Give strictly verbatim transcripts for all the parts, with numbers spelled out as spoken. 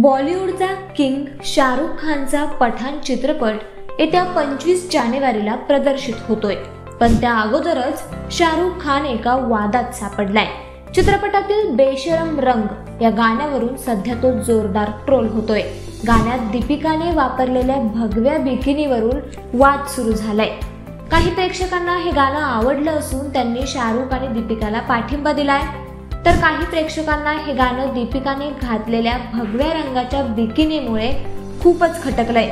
बॉलिवूडचा king Shahrukh खानचा पठान चित्रपट येत्या पंचवीस जानेवारीला प्रदर्शित होतोय, पण त्या अगोदरच शाहरुख खान एका वादात सापडलाय। चित्रपटातील बेशरम रंग या गाण्यावरून सध्या तो जोरदार ट्रोल होतोय। गाण्यात दीपिकाने वापरलेल्या भगव्या बिकिनीवरून वाद सुरू झालाय। काही प्रेक्षकांना हे गाणं आवडलं असून त्यांनी शाहरुख आणि दीपिकाला पाठिंबा दिलाय, तर काही प्रेक्षकांना हे गाणं दीपिकाने घातलेल्या भगव्या रंगाच्या बिकिनीमुळे खूपच खटकलंय।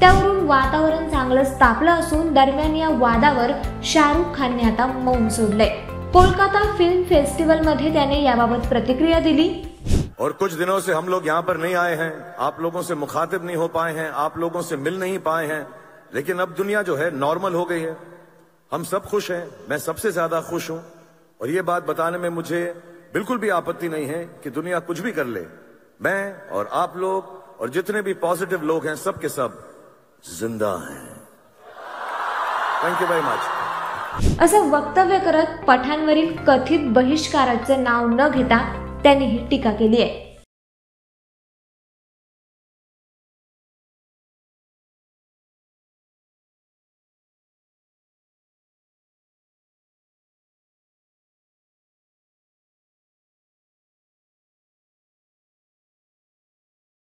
त्यावरून वातावरण चांगलंच तापलं असून दरम्यान या वादावर शाहरुख खानने आता मौन सोडलंय। कोलकाता फिल्म फेस्टिवल मध्ये त्याने याबाबत प्रतिक्रिया दिली। और कुछ दिनों से हम लोग यहाँ पर नहीं आए हैं, आप लोगों से मुखातिब नहीं हो पाए हैं, आप लोगों से मिल नहीं पाए हैं, लेकिन अब दुनिया जो है नॉर्मल हो गई है। हम सब खुश हैं, मैं सबसे ज्यादा खुश हूँ और ये बात बताने में मुझे बिल्कुल भी आपत्ति नहीं है कि दुनिया कुछ भी कर ले। मैं और आप लोग और जितने भी पॉजिटिव लोग हैं सब के सब जिंदा हैं। Thank you very much. असं वक्तव्य करत पठाणवरील कथित बहिष्काराचे नाव न घेता त्यांनी ही टीका केली आहे।